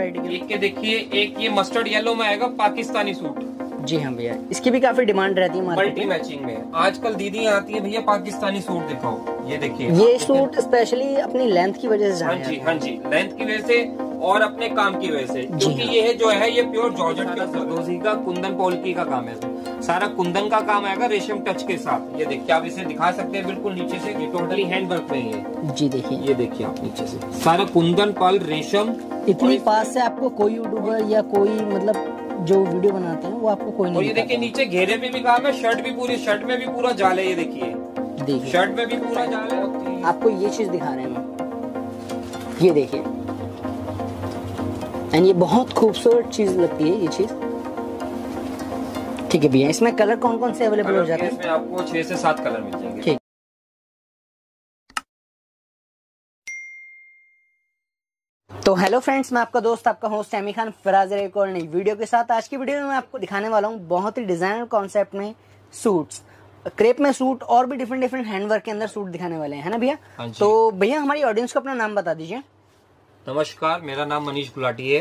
Variety के देखिए। एक ये मस्टर्ड येलो में आएगा पाकिस्तानी सूट। जी हाँ भैया, इसकी भी काफी डिमांड रहती है मल्टी मैचिंग में। आजकल दीदी आती है भैया पाकिस्तानी सूट दिखाओ, ये देखिए ये सूट स्पेशली अपनी लेंथ की वजह से। हाँ जी लेंथ की वजह से और अपने काम की वजह से, क्योंकि ये है जो है ये प्योर जॉर्जेट का, जरदोजी का, कुंदन पोल्की का काम है। सारा कुंदन का काम आएगा रेशम टच के साथ। ये देखिए आप इसे दिखा सकते हैं बिल्कुल नीचे से, ये टोटली हैंड वर्क में है। जी देखिए, ये देखिए आप नीचे से सारा कुंदन पल रेशम। इतनी पास से आपको कोई यूट्यूबर या कोई मतलब जो वीडियो बनाते हैं वो आपको कोई नहीं। ये देखिए नीचे घेरे में भी काम है, शर्ट भी पूरी, शर्ट में भी पूरा जाल है। ये देखिए शर्ट में भी पूरा जाल है। आपको ये चीज दिखा रहे हैं, ये देखिए, एंड ये बहुत खूबसूरत चीज लगती है ये चीज। ठीक है भैया, इसमें कलर कौन कौन से अवेलेबल हो जाते हैं? इसमें आपको 6 से 7 कलर मिल जाएंगे। ठीक। तो हेलो फ्रेंड्स, मैं आपका दोस्त, आपका होस्ट अम्मी खान फराजर एक और नई वीडियो के साथ। आज की वीडियो में मैं आपको दिखाने वाला हूँ बहुत ही डिजाइनर कॉन्सेप्ट में सूट्स, क्रेप में सूट और भी डिफरेंट हैंडवर्क के अंदर सूट दिखाने वाले हैं, है ना भैया? तो भैया हमारी ऑडियंस को अपना नाम बता दीजिए। नमस्कार, मेरा नाम मनीष गुलाटी है।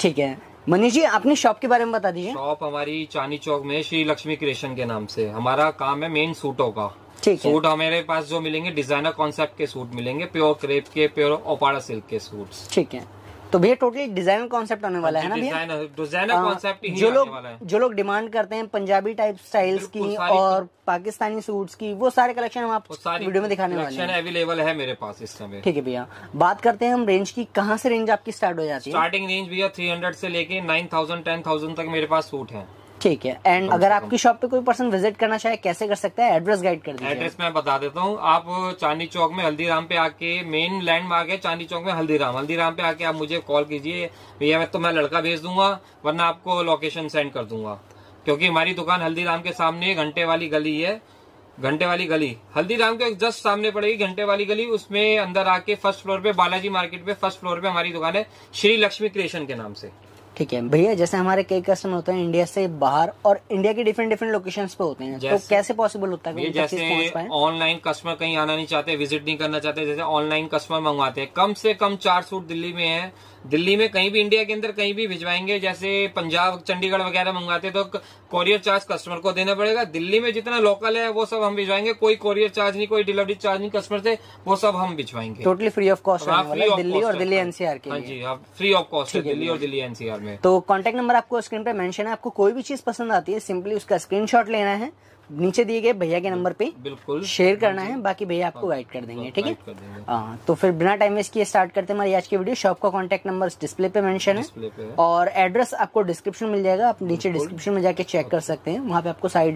ठीक है मनीष जी, अपनी शॉप के बारे में बता दीजिए। शॉप हमारी चांदनी चौक में श्री लक्ष्मी क्रिएशन के नाम से। हमारा काम है मेन सूटों का। ठीक है। सूट हमारे पास जो मिलेंगे डिजाइनर कॉन्सेप्ट के सूट मिलेंगे, प्योर क्रेप के, प्योर ओपाड़ा सिल्क के सूट्स। ठीक है, तो भैया टोटली डिजाइनर कॉन्सेप्ट होने वाला है ना भैया? डिजाइनर कॉन्सेप्ट ही होने वाला है। जो लोग डिमांड करते हैं पंजाबी टाइप स्टाइल्स की और पाकिस्तानी सूट्स की, वो सारे कलेक्शन हम आपको वीडियो में दिखाने वाले हैं। अवेलेबल है मेरे पास इस समय। ठीक है भैया, बात करते हैं हम रेंज की। कहाँ से रेंज आपकी स्टार्ट हो जाती है? स्टार्टिंग रेंज भैया 300 से लेके 9000 10000 तक मेरे पास सूट है। ठीक है, एंड अगर आपकी शॉप पे कोई पर्सन विजिट करना चाहे कैसे कर सकता है? एड्रेस गाइड कर दीजिए। एड्रेस मैं बता देता हूँ, आप चांदनी चौक में हल्दीराम पे आके, मेन लैंडमार्क है चांदनी चौक में हल्दीराम पे आके आप मुझे कॉल कीजिए भैया। मैं लड़का भेज दूंगा, वरना आपको लोकेशन सेंड कर दूंगा, क्योंकि हमारी दुकान हल्दीराम के सामने घंटे वाली गली है। घंटे वाली गली हल्दीराम के जस्ट सामने पड़ेगी, घंटे वाली गली। उसमें अंदर आके फर्स्ट फ्लोर पे, बालाजी मार्केट पे फर्स्ट फ्लोर पे हमारी दुकान है, श्री लक्ष्मी क्रिएशन के नाम से। ठीक है भैया, जैसे हमारे कई कस्टमर होते हैं इंडिया से बाहर और इंडिया के डिफरेंट लोकेशंस पे होते हैं, तो कैसे पॉसिबल होता है? जैसे ऑनलाइन कस्टमर कहीं आना नहीं चाहते, विजिट नहीं करना चाहते, जैसे ऑनलाइन कस्टमर मंगवाते हैं, कम से कम 4 सूट दिल्ली में है, दिल्ली में कहीं भी इंडिया के अंदर कहीं भी भिजवाएंगे। जैसे पंजाब चंडीगढ़ वगैरह मंगवाते तो कोरियर चार्ज कस्टमर को देना पड़ेगा। दिल्ली में जितना लोकल है वो सब हम भिजवाएंगे, कोई कोरियर चार्ज नहीं, कोई डिलीवरी चार्ज नहीं कस्टमर से, वो सब हम भिजवाएंगे totally free of cost Delhi और दिल्ली एनसीआर के। हाँ जी, फ्री ऑफ कॉस्ट है दिल्ली और दिल्ली एनसीआर में। तो कॉन्टेक्ट नंबर आपको स्क्रीन पे मेंशन है। आपको कोई भी चीज पसंद आती है सिंपली उसका स्क्रीनशॉट लेना है, नीचे दिए गए भैया के नंबर पे बिल्कुल शेयर करना है, बाकी भैया आपको गाइड कर देंगे। ठीक है, तो फिर बिना टाइम वेस्ट किए स्टार्ट करते हैं हमारी आज की वीडियो। शॉप का कॉन्टेक्ट नंबर डिस्प्ले पे मेंशन है और एड्रेस आपको डिस्क्रिप्शन मिल जाएगा। आप नीचे डिस्क्रिप्शन में जाके चेक कर सकते हैं, वहाँ पे आपको सारी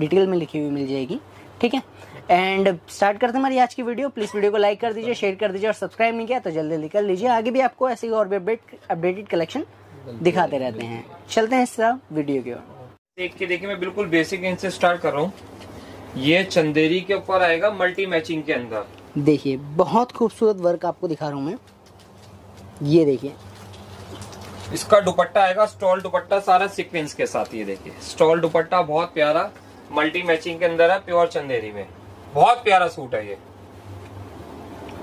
डिटेल में लिखी हुई मिल जाएगी। ठीक है, एंड स्टार्ट करते हैं हमारी आज की वीडियो। प्लीज वीडियो को लाइक कर दीजिए, शेयर कर दीजिए और सब्सक्राइब नहीं किया तो जल्दी कर लीजिए। आगे भी आपको ऐसे ही और भी अपडेटेड कलेक्शन दिखाते रहते हैं। चलते हैं इस वीडियो की ओर। देख के देखिए, मैं बिल्कुल बेसिक रेंज से स्टार्ट कर रहा हूँ। ये चंदेरी के ऊपर आएगा मल्टी मैचिंग के अंदर। देखिए बहुत खूबसूरत वर्क आपको दिखा रहा हूँ मैं। ये देखिए इसका दुपट्टा आएगा स्टॉल दुपट्टा, सारा सीक्वेंस के साथ। ये देखिए स्टॉल दुपट्टा बहुत प्यारा मल्टी मैचिंग के अंदर है, प्योर चंदेरी में। बहुत प्यारा सूट है ये,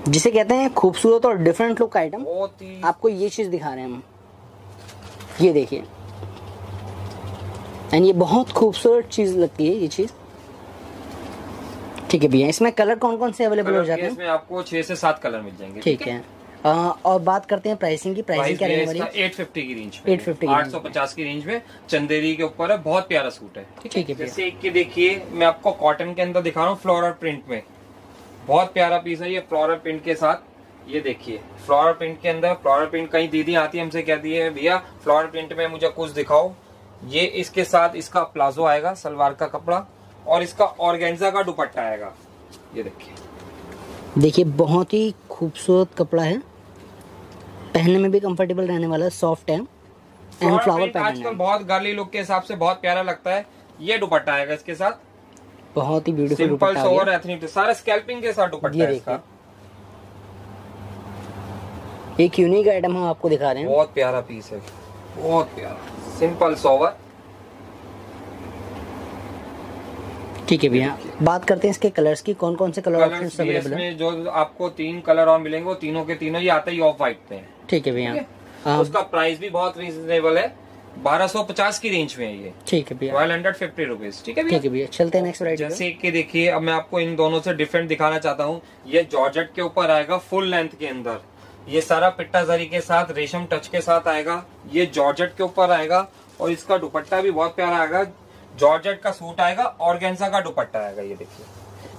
जिसे कहते हैं खूबसूरत और डिफरेंट लुक आइटम। आपको ये चीज दिखा रहे हैं हम, ये देखिए, एंड ये बहुत खूबसूरत चीज लगती है ये चीज। ठीक है भैया, इसमें कलर कौन कौन से अवेलेबल हो जाते हैं? इसमें आपको 6 से 7 कलर मिल जाएंगे। ठीक है, और बात करते हैं प्राइसिंग की। प्राइसिंग क्या रहने वाली है? 850 की रेंज में, 850 की रेंज में चंदेरी के ऊपर है। बहुत प्यारा सूट है। ठीक है, जैसे एक के देखिए मैं आपको कॉटन के अंदर दिखा रहा हूँ फ्लोरल प्रिंट में। बहुत प्यारा पीस है ये फ्लोरल प्रिंट के साथ। ये देखिए फ्लोरल प्रिंट के अंदर, फ्लोरल प्रिंट कहीं दीदी आती है हमसे कहती है भैया फ्लोरल प्रिंट में मुझे कुछ दिखाओ। ये इसके साथ इसका प्लाजो आएगा, सलवार का कपड़ा, और इसका ऑर्गेन्जा का दुपट्टा आएगा। ये देखिए, देखिए बहुत ही खूबसूरत कपड़ा है, पहनने में भी कंफर्टेबल रहने वाला, सॉफ्ट है एंड फ्लावर पैटर्न। आजकल बहुत गर्ली लुक के हिसाब से बहुत प्यारा लगता है। ये दुपट्टा आएगा इसके साथ, बहुत ही ब्यूटीफुल दुपट्टा है, और एथनिक सारा स्कैल्पिंग के साथ दुपट्टा है इसका। एक यूनिक आइटम हम आपको दिखा रहे हैं, बहुत प्यारा पीस है, बहुत प्यारा सिंपल सोवर। ठीक है भैया, बात करते हैं इसके कलर्स की। कौन कौन से कलर ऑप्शंस अवेलेबल हैं? जो आपको 3 कलर और मिलेंगे वो तीनों के तीनों ये आते ही ऑफ वाइट पे हैं। ठीक है भैया, हाँ। उसका प्राइस भी बहुत रीजनेबल है, 1250 की रेंज में है ये। ठीक है भैया, 1250 रुपीज। ठीक है भैया, ठीक है भैया, चलते हैं नेक्स्ट वैरायटी। जैसे कि देखिए, अब मैं आपको इन दोनों से डिफरेंट दिखाना चाहता हूँ। ये जॉर्जेट के ऊपर आएगा, फुल लेंथ के अंदर ये सारा पिट्टा जरी के साथ रेशम टच के साथ आएगा। ये जॉर्जेट के ऊपर आएगा और इसका दुपट्टा भी बहुत प्यारा आएगा। जॉर्जेट का सूट आएगा, ऑर्गेन्जा का दुपट्टा आएगा। ये देखिए,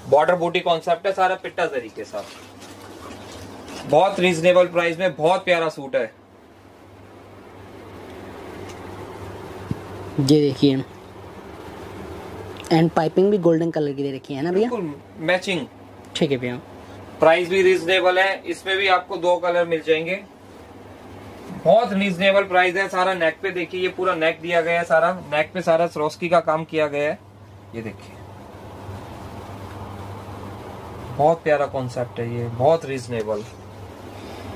बॉर्डर बूटी कॉन्सेप्ट है, सारा पिट्टा जरी के साथ, बहुत रीजनेबल प्राइस में बहुत प्यारा सूट है। ये देखिए, एंड पाइपिंग भी गोल्डन कलर की दे रखी है ना भैया, मैचिंग। ठीक है भैया, प्राइस भी रीजनेबल है। इसमें भी आपको दो कलर मिल जाएंगे, बहुत रीजनेबल प्राइस है। सारा नेक पे देखिए, ये पूरा नेक दिया गया है, सारा नेक पे सारा सरोस्की का काम किया गया है। ये देखिए, बहुत प्यारा कॉन्सेप्ट है ये, बहुत रीजनेबल।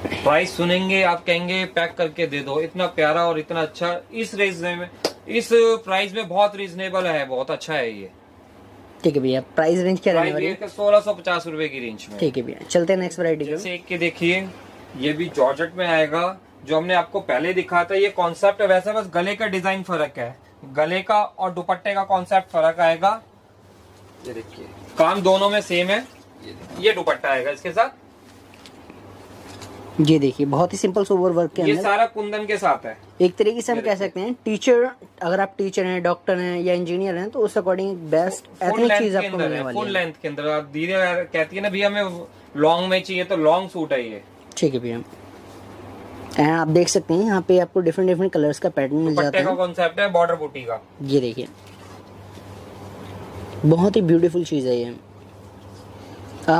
प्राइस सुनेंगे आप कहेंगे पैक करके दे दो, इतना प्यारा और इतना अच्छा। इस रेंज में, इस प्राइस में बहुत रीजनेबल है, बहुत अच्छा है ये। ठीक है भैया, प्राइस रेंज क्या रहने वाली है? 1650 रुपए की रेंज में। ठीक है भैया, चलते हैं नेक्स्ट वैरायटी। जैसे एक के देखिए, ये भी जॉर्जेट में आएगा, जो हमने आपको पहले दिखा था। ये कॉन्सेप्ट है वैसे, बस गले का डिजाइन फर्क है, गले का और दुपट्टे का कॉन्सेप्ट फर्क आएगा। ये देखिए, काम दोनों में सेम है। ये दुपट्टा आएगा इसके साथ। ये देखिए, बहुत ही सिंपल सोबर वर्क के अंदर, ये सारा कुंदन के साथ है। एक तरीके से हम कह सकते हैं, टीचर, अगर आप टीचर हैं, डॉक्टर हैं या इंजीनियर हैं, तो उस अकॉर्डिंग बेस्ट चीज आपको मिलने वाली है। फुल लेंथ के अंदर, आप धीरे कहती है ना भैया हमें लॉन्ग में चाहिए, तो लॉन्ग सूट है ये। ठीक है भैया, आप देख सकते हैं यहाँ पे आपको डिफरेंट डिफरेंट कलर्स का पैटर्न मिल जाता है। कॉन्सेप्ट है बॉर्डर बूटी का। ये देखिए, बहुत ही ब्यूटीफुल चीज है ये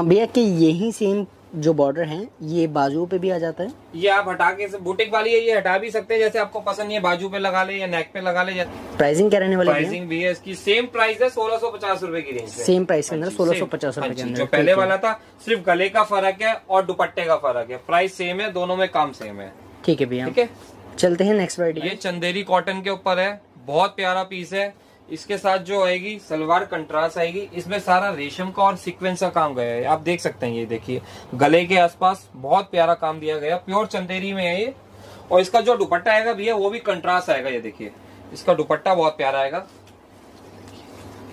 भैया। कि यही सेम जो बॉर्डर है, ये बाजू पे भी आ जाता है। ये आप हटा के, बुटीक वाली है ये, हटा भी सकते हैं जैसे आपको पसंद है। बाजू पे लगा ले या नेक पे लगा ले। प्राइसिंग क्या रहने वाली है? प्राइसिंग भी है इसकी, सेम प्राइस है, 1650 रुपए की रेंज। सेम प्राइस के अंदर 1650 रुपए के अंदर, जो पहले वाला था। सिर्फ गले का फर्क है और दुपट्टे का फर्क है, प्राइस सेम है, दोनों में काम सेम है। ठीक है भैया, ठीक है, चलते हैं नेक्स्ट वैरायटी। ये चंदेरी कॉटन के ऊपर है, बहुत प्यारा पीस है। इसके साथ जो आएगी सलवार कंट्रास्ट आएगी, इसमें सारा रेशम का और सीक्वेंस का काम गया है। आप देख सकते हैं, ये देखिए गले के आसपास बहुत प्यारा काम दिया गया, प्योर चंदेरी में है ये। और इसका जो दुपट्टा आएगा भैया, वो भी कंट्रास्ट आएगा। ये देखिए, इसका दुपट्टा बहुत प्यारा आएगा,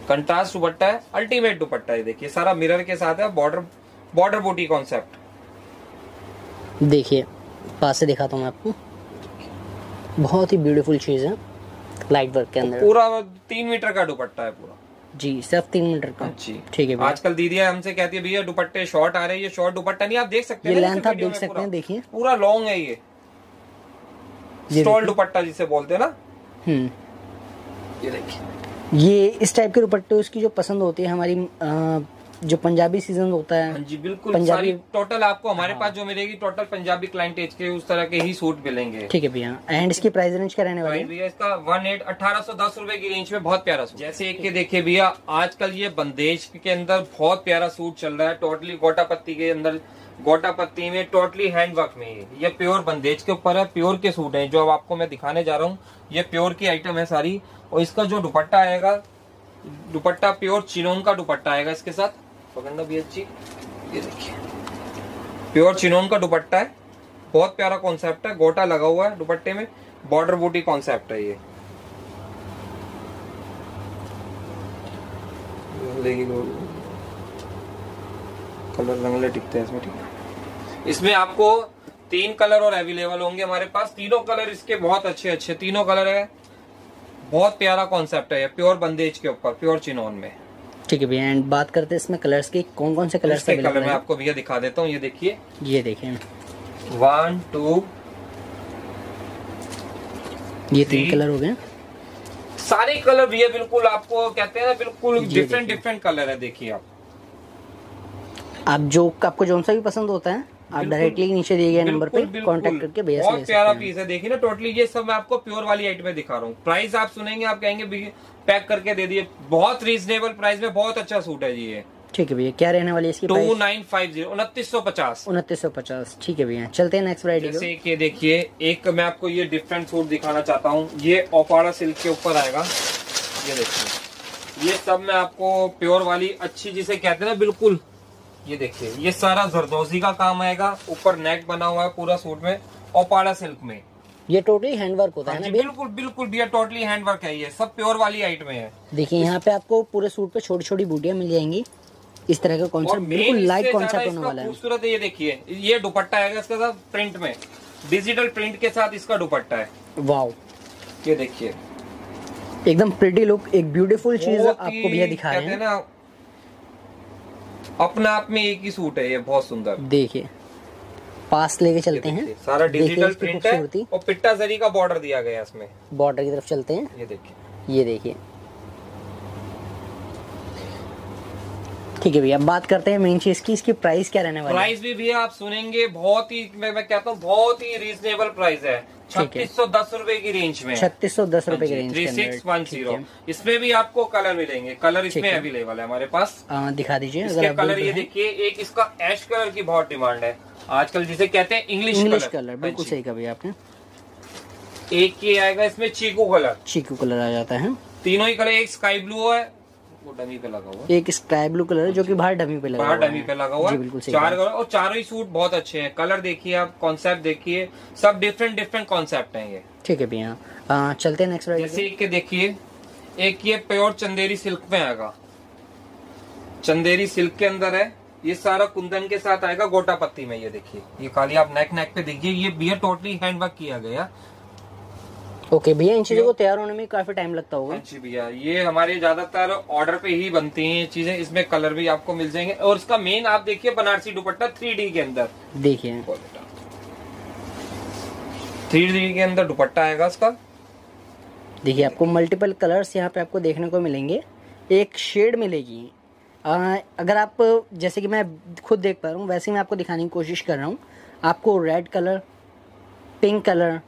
कंट्रास्ट दुपट्टा है, अल्टीमेट दुपट्टा। ये देखिए, सारा मिरर के साथ है, बॉर्डर बूटी कॉन्सेप्ट। देखिए पास से दिखाता हूँ आपको, बहुत ही ब्यूटीफुल चीज है, लाइट वर्क के अंदर। पूरा 3 मीटर का दुपट्टा है पूरा जी, सिर्फ 3 मीटर का जी। ठीक है, आजकल दीदियां हमसे कहती है भैया दुपट्टे शॉर्ट आ रहे हैं, ये शॉर्ट दुपट्टा नहीं। आप देख सकते हैं, लेंथ आप देख सकते हैं। देखिए पूरा लॉन्ग है ये, स्टॉल दुपट्टा जिसे बोलते हैं ना। ये देखिए, ये इस टाइप के दुपट्टे उसकी जो पसंद होती है हमारी, जो पंजाबी सीजन होता है जी, बिल्कुल पंजाबी टोटल आपको हमारे पास जो मिलेगी, टोटल पंजाबी क्लाइंटेज के उस तरह के ही सूट मिलेंगे। ठीक है भैया, एंड इसकी प्राइस रेंज क्या रहने वाली है भैया? इसका 1810 रुपए की रेंज में बहुत प्यारा सूट। जैसे एक के देखिए भैया, आजकल ये बंदेज के अंदर बहुत प्यारा सूट चल रहा है, टोटली गोटा पत्ती के अंदर, गोटा पत्ती में टोटली हैंडवर्क में। ये प्योर बंदेज के ऊपर है, प्योर के सूट है जो आपको मैं दिखाने जा रहा हूँ। ये प्योर की आइटम है सारी। और इसका जो दुपट्टा आएगा, दुपट्टा प्योर चिनोन का दुपट्टा आएगा इसके साथ। भी अच्छी, ये देखिए प्योर चिनोन का दुपट्टा है, बहुत प्यारा कॉन्सेप्ट है, गोटा लगा हुआ है दुपट्टे में, बॉर्डर बूटी कॉन्सेप्ट है ये। कलर रंगले टिकते हैं इसमें। ठीक है, इसमें आपको 3 कलर और अवेलेबल होंगे हमारे पास। तीनों कलर इसके बहुत अच्छे अच्छे तीनों कलर है, बहुत प्यारा कॉन्सेप्ट है, प्योर बंदेज के ऊपर, प्योर चिनोन में। ठीक है भैया, एंड बात करते हैं इसमें कलर्स की, कौन कौन से कलर्स अवेलेबल हैं? मैं आपको भैया दिखा देता हूँ। ये देखिए, ये देखें 1 2 ये 3 कलर हो गए। सारे कलर भैया बिल्कुल आपको कहते हैं ना, बिल्कुल डिफरेंट डिफरेंट कलर है। देखिए आप जो आपको जौन सा भी पसंद होता है, आप डायरेक्टली नीचे दिए गए नंबर पे कांटेक्ट करके भैया से ले सकते हैं। बहुत प्यारा पीस है, देखिए ना टोटली। ये सब मैं आपको प्योर वाली आइटम में दिखा रहा हूँ। प्राइस आप सुनेंगे आप कहेंगे पैक करके दे दिए, बहुत रीजनेबल प्राइस में बहुत अच्छा सूट है ये। ठीक है भैया, क्या रहने वाली है इसकी प्राइस? 2950। ठीक है भैया, चलते हैं नेक्स्ट वैरायटी। जैसे कि देखिए, एक मैं आपको ये डिफरेंट सूट दिखाना चाहता हूँ। ये ओपाड़ा सिल्क के ऊपर आएगा। ये देखिए, ये सब मैं आपको प्योर वाली अच्छी जिसे कहते हैं ना, बिल्कुल। ये देखिए, ये सारा जरदोजी का काम आएगा, ऊपर नेक बना हुआ है पूरा सूट में, ओपाड़ा सिल्क में। ये टोटली हैंडवर्क होता है ना? बिल्कुल बिल्कुल भैया, टोटली हैंडवर्क है, ये सब प्योर वाली आइटम है। देखिए यहाँ पे आपको पूरे सूट पे छोटी छोटी बूटियाँ मिल जाएंगी, इस तरह का कॉन्सेप्ट बिल्कुल लाइट कॉन्सेप्ट होने वाला है। खूबसूरत है ये, देखिए ये दुपट्टा है इसके साथ प्रिंट में, डिजिटल प्रिंट के साथ इसका दुपट्टा है। वाओ, ये देखिए एकदम प्रिटी लुक, एक ब्यूटीफुल चीज आपको भैया दिखा रहे हैं ना, अपना आप में एक ही सूट है ये, बहुत सुंदर। देखिए पास लेके चलते हैं, सारा डिजिटल प्रिंट है और पिट्टा जरी का बॉर्डर दिया गया है इसमें। बॉर्डर की तरफ चलते हैं, ये देखिए, ये देखिए। ठीक है भैया, बात करते हैं मेन चीज की, इसकी प्राइस क्या रहने वाली है? प्राइस भी भैया आप सुनेंगे बहुत ही, मैं कहता हूँ बहुत ही रीजनेबल प्राइस है, 3610 रुपए की रेंज में, 3610 रुपए की रेंज, 3610। इसमें भी आपको कलर मिलेंगे, कलर इसमें अवेलेबल है हमारे पास, दिखा दीजिए इसके कलर। ये देखिए एक इसका ऐश कलर की बहुत डिमांड है आजकल, जिसे कहते हैं इंग्लिश कलर, बिल्कुल सही कहा भैया आपने। एक ये आएगा इसमें चीकू कलर, चीकू कलर आ जाता है, तीनों ही कलर। एक स्काई ब्लू है वो डमी पे लगा हुआ, एक स्काई ब्लू कलर है जो कि बाहर डमी पे लगा हुआ, बिल्कुल सही। चार कलर और चारों ही सूट बहुत अच्छे हैं, कलर देखिए आप, कॉन्सेप्ट देखिए, सब डिफरेंट डिफरेंट कॉन्सेप्ट हैं ये। ठीक है भैया, चलते हैं नेक्स्ट। जैसे देखिए एक ये प्योर चंदेरी सिल्क में आएगा, चंदेरी सिल्क के अंदर है ये, सारा कुंदन के साथ आएगा, गोटा पत्ती में। ये देखिए ये खाली आप नेक पे देखिए, ये भैया टोटली हैंडवर्क किया गया। ओके भैया, इन चीजों को तैयार होने में काफी टाइम लगता होगा? जी भैया, ये हमारे ज्यादातर ऑर्डर पे ही बनती हैं ये चीजें। इसमें कलर भी आपको मिल जाएंगे और इसका मेन आप देखिए बनारसी दुपट्टा 3D के अंदर, देखिए 3D के अंदर दुपट्टा आएगा इसका। देखिए आपको मल्टीपल कलर्स यहाँ पे आपको देखने को मिलेंगे, एक शेड मिलेगी। अगर आप जैसे कि मैं खुद देख पा रहा हूँ, वैसे मैं आपको दिखाने की कोशिश कर रहा हूँ, आपको रेड कलर, पिंक कलर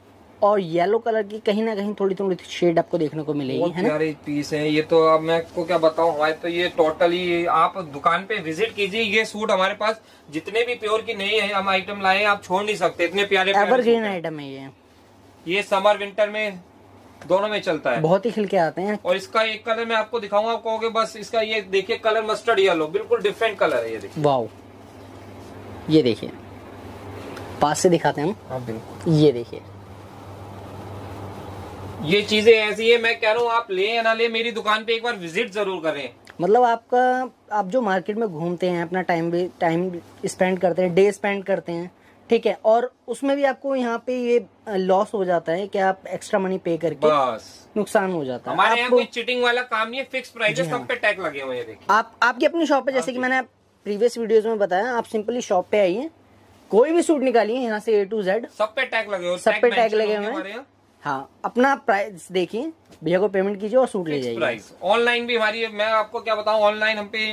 और येलो कलर की कहीं ना कहीं थोड़ी थोड़ी शेड आपको देखने को मिलेगी, है ना? प्यारे पीस है ये तो, अब मैं आपको क्या बताऊं, हमारे तो ये टोटली आप दुकान पे विजिट कीजिए। ये सूट हमारे पास जितने भी प्योर की नई है हम आइटम लाए, आप छोड़ नहीं सकते, इतने प्यारे एवरग्रीन आइटम है ये समर विंटर में दोनों में चलता है, बहुत ही खिल के आते हैं। और इसका एक कलर मैं आपको दिखाऊंगा, आप कहोगे बस, इसका ये देखिए कलर मस्टर्ड येलो, बिल्कुल डिफरेंट कलर है ये देखिए। वाओ, ये देखिए पास से दिखाते हैं हम, बिल्कुल ये देखिए। ये चीजें ऐसी है, मैं कह रहा हूँ आप ले या ना ले, मेरी दुकान पे एक बार विजिट जरूर करें। मतलब आपका, आप जो मार्केट में घूमते हैं, अपना टाइम स्पेंड करते हैं, डे स्पेंड करते हैं, ठीक है, और उसमें भी आपको यहाँ पे ये लॉस हो जाता है कि आप एक्स्ट्रा मनी पे करके नुकसान हो जाता है। हमारे यहाँ कोई चिटिंग वाला काम नहीं है, फिक्स प्राइस है, सब पे टैग लगे हुए हैं। आप आपकी अपनी शॉप पे, जैसे कि मैंने प्रीवियस वीडियोस में बताया, आप सिंपली शॉप पे आइए, कोई भी सूट निकालिए यहाँ से A to Z, सब पे टैग लगे हुए, सब पे टैग लगे हुए। हाँ, अपना प्राइस देखिए, भैया को पेमेंट कीजिए और सूट ले जाइए। ऑनलाइन भी हमारी, मैं आपको क्या बताऊँ, ऑनलाइन हम पे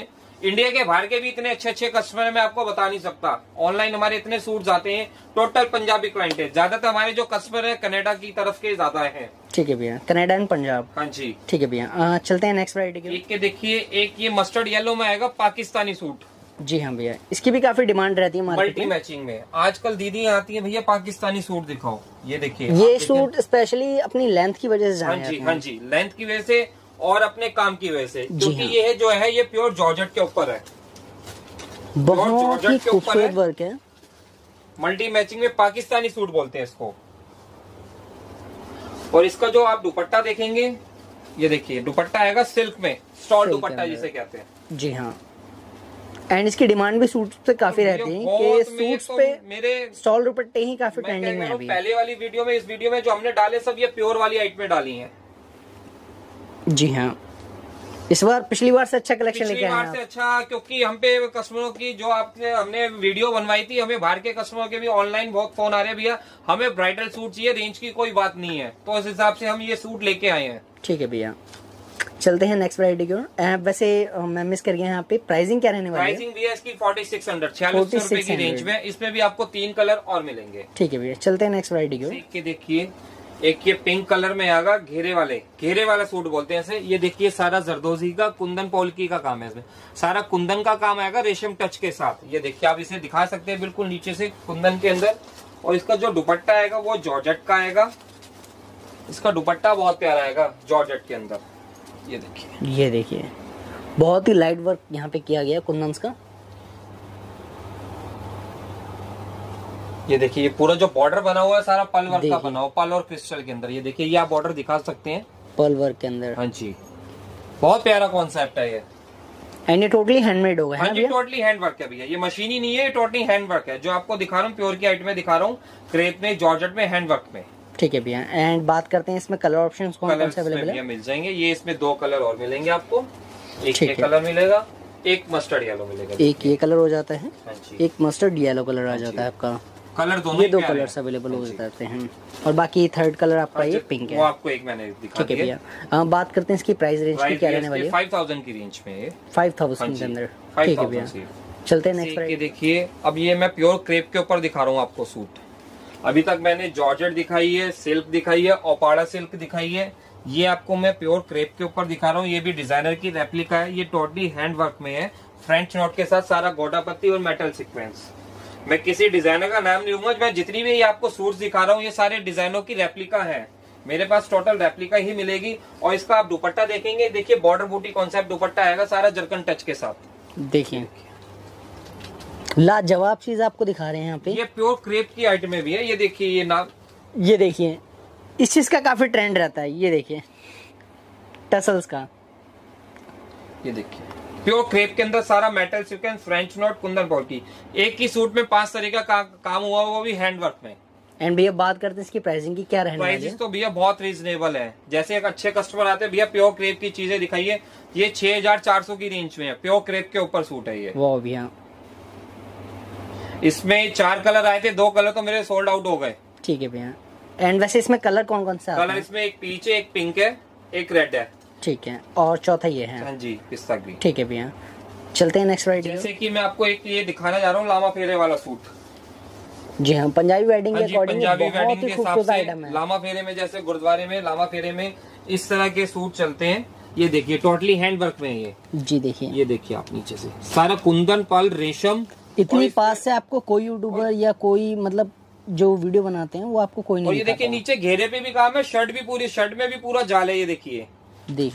इंडिया के बाहर के भी इतने अच्छे अच्छे कस्टमर है, मैं आपको बता नहीं सकता। ऑनलाइन हमारे इतने सूट आते हैं, टोटल पंजाबी क्लाइंट है, ज्यादातर हमारे जो कस्टमर है कनाडा की तरफ के ज्यादा है। ठीक है भैया, कनाडा एंड पंजाब। हाँ जी, ठीक है भैया, चलते हैं नेक्स्ट वैरायटी के। एक देखिए एक ये मस्टर्ड येलो में आएगा पाकिस्तानी सूट। जी हाँ भैया, इसकी भी काफी डिमांड रहती है मल्टी मैचिंग में। आजकल दीदी आती है भैया पाकिस्तानी सूट दिखाओ, ये देखिए ये सूट स्पेशली अपनी लेंथ की वजह से। हाँ जी, लेंथ की वजह से और अपने काम की वजह से, क्योंकि हाँ। ये जो है ये प्योर जॉर्जेट के ऊपर है, बहुत ही खूबसूरत वर्क है। मल्टी मैचिंग में पाकिस्तानी सूट बोलते हैं इसको। और इसका जो आप दुपट्टा देखेंगे, ये देखिए दुपट्टा आएगा सिल्क में, स्टॉल दुपट्टा जिसे कहते हैं। जी हाँ, एंड इसकी डिमांड भी सूट पे काफी रहती है, सूट्स पे मेरे स्टॉल दुपट्टे ही काफी ट्रेंडिंग में। पहले वाली वीडियो में, इस वीडियो में जो हमने डाले सब ये प्योर वाली आइटमें डाली है। जी हाँ, इस बार पिछली बार से अच्छा कलेक्शन लेके आए हैं। अच्छा, क्योंकि हम पे कस्टमरों की जो आपने हमने वीडियो बनवाई थी, हमें बाहर के कस्टमरों के भी ऑनलाइन बहुत फोन आ रहे हैं, भैया हमें ब्राइडल सूट चाहिए, रेंज की कोई बात नहीं है, तो इस हिसाब से हम ये सूट लेके आए हैं। ठीक है भैया, चलते हैं नेक्स्ट वैरायटी की ओर। वैसे मैं मिस कर गया, यहाँ पे प्राइसिंग क्या रहने वाली है? प्राइसिंग भैया इसकी 4600 की रेंज में, इसमें भी आपको 3 कलर और मिलेंगे। ठीक है भैया, चलते हैं नेक्स्ट वैरायटी की ओर। देखिए एक ये पिंक कलर में आएगा, घेरे वाला सूट बोलते हैं इसे। ये देखिए सारा जरदोजी का, कुंदन पोलकी का काम है इसमें, सारा कुंदन का काम आएगा रेशम टच के साथ। ये देखिए आप इसे दिखा सकते हैं, बिल्कुल नीचे से कुंदन के अंदर। और इसका जो दुपट्टा आएगा वो जॉर्जेट का आएगा, इसका दुपट्टा बहुत प्यारा आएगा जॉर्जेट के अंदर। ये देखिए, ये देखिए बहुत ही लाइट वर्क यहाँ पे किया गया कुंदन का। ये देखिए, ये पूरा जो बॉर्डर बना हुआ है सारा पल वर्क का बना हुआ, पल और क्रिस्टल के अंदर। ये देखिए, ये आप बॉर्डर दिखा सकते हैं पल वर्क के अंदर। हाँ जी, बहुत प्यारा कॉन्सेप्ट है ये। एंड ये टोटली हैंडमेड होगा, हाँ जी, टोटली हैंड वर्क है भैया, ये मशीन ही नहीं है, टोटली हैंड वर्क है। जो आपको दिखा रहा हूँ प्योर की आइटम में दिखा रहा हूँ, क्रेप में, जॉर्जेट में, हैंड वर्क में। ठीक है भैया, एंड बात करते हैं इसमें कलर ऑप्शंस कौन से अवेलेबल है? मिल जाएंगे ये, इसमें दो कलर और मिलेंगे आपको, एक ये कलर मिलेगा, एक मस्टर्ड येलो मिलेगा, एक ये कलर हो जाता है, एक मस्टर्ड येलो कलर आ जाता है आपका। कलर दोनों, ये दो कलर्स अवेलेबल हो जाते हैं। और बाकी थर्ड कलर आपका ये पिंक है, वो आपको एक मैंने दिखा दिया। ठीक है भैया, बात करते हैं इसकी प्राइस रेंज की, क्या रहने वाली है? 5000 की रेंज में, 5000 के अंदर। ठीक है भैया, चलते हैं नेक्स्ट ये देखिए। अब ये मैं प्योर क्रेप के ऊपर दिखा रहा हूँ आपको सूट। अभी तक मैंने जॉर्जेट दिखाई है, सिल्क दिखाई है, ओपाड़ा सिल्क दिखाई है, ये आपको मैं प्योर क्रेप के ऊपर दिखा रहा हूँ। ये भी डिजाइनर की रेप्लिका है, ये टोटली हैंड वर्क में है, फ्रेंच नोट के साथ सारा गोटा पत्ती और मेटल सीक्वेंस। मैं किसी डिजाइनर का नाम नहीं लूंगा, मैं जितनी भी आपको सूट्स दिखा रहा हूँ ये सारे डिजाइनों की रेप्लिका है, मेरे पास टोटल रेप्लिका ही मिलेगी। और इसका आप दुपट्टा देखेंगे, देखिए बॉर्डर बूटी कॉन्सेप्ट दुपट्टा आएगा सारा जर्कन टच के साथ। देखिए लाजवाब चीज आपको दिखा रहे हैं यहाँ पे। ये प्योर क्रेप की आइटमें भी है। ये देखिए, ये नाम, ये देखिए इस चीज का काफी ट्रेंड रहता है, ये देखिए टसल्स का। ये देखिए प्योर क्रेप के अंदर सारा metal sequence, French note, kundan, polki, एक ही सूट में 5 तरह का काम हुआ, वो भी हैंड वर्क में। एंड भैया बात करते हैं इसकी प्राइसिंग की, क्या रहने वाली है? प्राइस तो भैया बहुत रीजनेबल है, जैसे एक अच्छे कस्टमर आते हैं भैया प्योर क्रेप की चीजें दिखाइए। ये 6400 की रेंज में है, प्योर क्रेप के ऊपर सूट है ये। वो भैया इसमें 4 कलर आए थे, 2 कलर तो मेरे सोल्ड आउट हो गए। ठीक है भैया, एंड वैसे इसमें कलर कौन कौन सा? कलर इसमें एक पीच है, एक पिंक है, एक रेड है। ठीक है, और चौथा ये है, हाँ जी, पिस्ता ग्रीन। ठीक है भैया, चलते हैं नेक्स्ट वेडिंग। जैसे कि मैं आपको एक ये दिखाना जा रहा हूँ, लामा फेरे वाला सूट। जी हाँ, पंजाबी वेडिंग के अकॉर्डिंग बहुत ही खूबसूरत आइटम है। लामा फेरे में, जैसे गुरुद्वारे में लामा फेरे में इस तरह के सूट चलते हैं। ये देखिए टोटली हैंड वर्क में ये। जी देखिए, ये देखिए आप नीचे से सारा कुंदन, पल, रेशम। इतनी पास से आपको कोई यूट्यूबर या कोई मतलब जो वीडियो बनाते हैं वो आपको कोई नहीं। और ये देखिए नीचे घेरे पे भी काम है, शर्ट भी पूरी, शर्ट में भी पूरा जाल है। ये देखिए,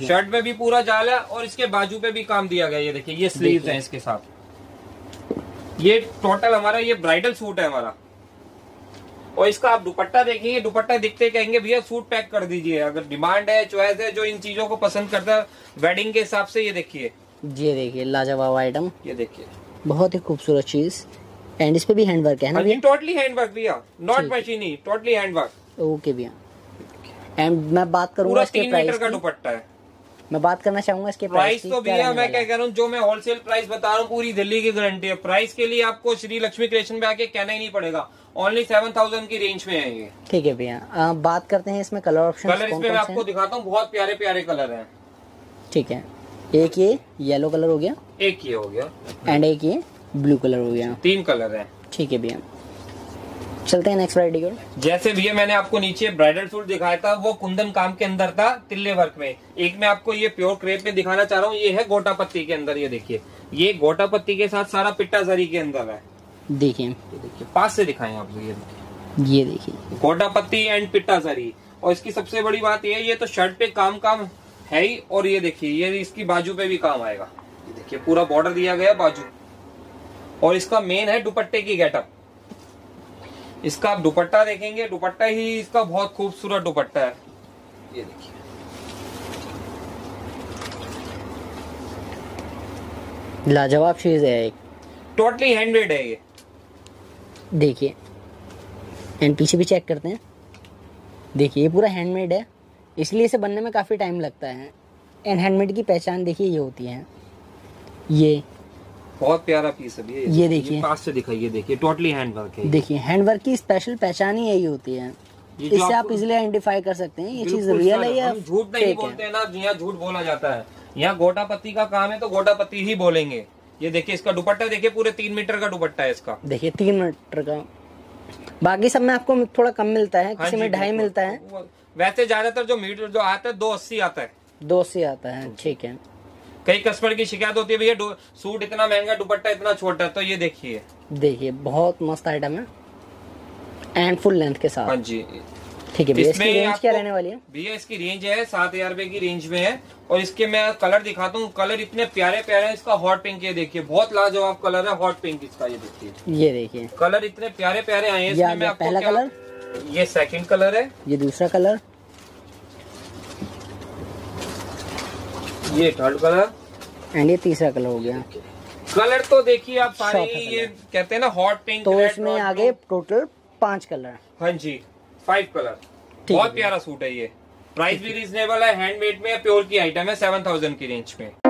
शर्ट में भी पूरा जाल है और इसके बाजू पे भी काम दिया गया। ये देखिए, ये स्लीव्स हैं इसके साथ। ये टोटल हमारा ये ब्राइडल सूट है हमारा। और इसका आप दुपट्टा देखेंगे, दुपट्टा दिखते कहेंगे भैया सूट पैक कर दीजिए। अगर डिमांड है, चॉइस है, जो इन चीजों को पसंद करता है वेडिंग के हिसाब से। ये देखिए, ये देखिए लाजवाब आइटम, ये देखिए बहुत ही खूबसूरत चीज। एंड इस पे भी हैंड वर्क है ना भैया? टोटली हैंड वर्क भैया, नॉट मशीनी, टोटली हैंड वर्क। ओके भैया, एंड मैं बात करूंगा इसके प्राइस का। दुपट्टा है, मैं बात करना चाहूंगा इसके प्राइस तो भैया। मैं क्या कह रहा हूँ, जो मैं होलसेल प्राइस बता रहा हूँ, पूरी दिल्ली की गारंटी है। प्राइस के लिए आपको श्री लक्ष्मी क्रिएशन में आके कहना ही नहीं पड़ेगा। ओनली 7000 की रेंज में है ये। ठीक है भैया, बात करते हैं इसमें कलर ऑप्शन। कलर इसमें मैं आपको दिखाता हूँ, बहुत प्यारे प्यारे कलर है। ठीक है, एक ये येलो कलर हो गया, एक ये हो गया, एंड एक ये ब्लू कलर हो गया। 3 कलर है। ठीक है भैया, चलते हैं नेक्स्ट वेराइटी को। जैसे भैया मैंने आपको नीचे ब्राइडल सूट दिखाया था, वो कुंदन काम के अंदर था, तिल्ले वर्क में। एक मैं आपको ये प्योर क्रेप में दिखाना चाह रहा हूँ, ये है गोटा पत्ती के अंदर। ये देखिए, ये गोटा पत्ती के साथ सारा पिट्टा जरी के अंदर है। देखिए, देखिए पास से दिखाए आप लोग, ये देखिए गोटा पत्ती एंड पिट्टा जरी। और इसकी सबसे बड़ी बात यह है, ये तो शर्ट पे काम है ही। और ये देखिए, ये इसकी बाजू पे भी काम आएगा। ये देखिए पूरा बॉर्डर दिया गया बाजू। और इसका मेन है दुपट्टे की गेटअप। इसका आप दुपट्टा देखेंगे, दुपट्टा ही इसका बहुत खूबसूरत दुपट्टा है। ये देखिए, लाजवाब चीज है, एक टोटली हैंडमेड है ये। देखिए, एंड पीछे भी चेक करते हैं। देखिए, ये पूरा हैंडमेड है, इसलिए इसे बनने में काफी टाइम लगता है। एंड हैंडमेड की पहचान देखिए ये होती है। ये बहुत प्यारा पीस है भैया। ये देखिए, पास से दिखाइए, देखिए टोटली हैंड वर्क है। देखिए, हैंड वर्क की स्पेशल पहचान ही यही होती है। इससे आप इजीली आइडेंटिफाई कर सकते हैं ये चीज रियल है या झूठ। नहीं बोलते ना यहाँ, झूठ बोला जाता है। यहाँ गोटा पत्ती का काम है तो गोटा पत्ती ही बोलेंगे। ये देखिए, इसका दुपट्टा देखिए, पूरे 3 मीटर का दुपट्टा है इसका। देखिए 3 मीटर का, बाकी सब में आपको थोड़ा कम मिलता है, किसी में 2.5 मिलता है। वैसे ज्यादातर जो मीटर जो आता है 280 आता है, 280 आता है। ठीक है, कई कस्टमर की शिकायत होती है भैया सूट इतना महंगा, दुपट्टा इतना छोटा। तो ये देखिए, देखिए बहुत मस्त आइटम है एंड फुल लेंथ के साथ। हाँ जी, ठीक है भैया, इसकी रेंज क्या रहने वाली है? भैया इसकी रेंज है 7,000 रुपए की रेंज में है। और इसके मैं कलर दिखाता हूँ, कलर इतने प्यारे प्यारे हैं। इसका हॉट पिंक ये देखिए, बहुत लाजवाब कलर है हॉट पिंक इसका, ये देखिए, ये देखिए कलर इतने प्यारे प्यारे आए हैं। पहला कलर, ये सेकंड कलर है, ये दूसरा कलर, ये थर्ड कलर एंड ये तीसरा कलर हो गया। कलर तो देखिए आप सारे, ये कहते हैं ना हॉट पिंक, तो इसमें आगे टोटल 5 कलर। हाँ जी 5 कलर, बहुत प्यारा सूट है। ये प्राइस भी रीजनेबल है, हैंडमेड में, प्योर की आइटम है, 7,000 की रेंज में।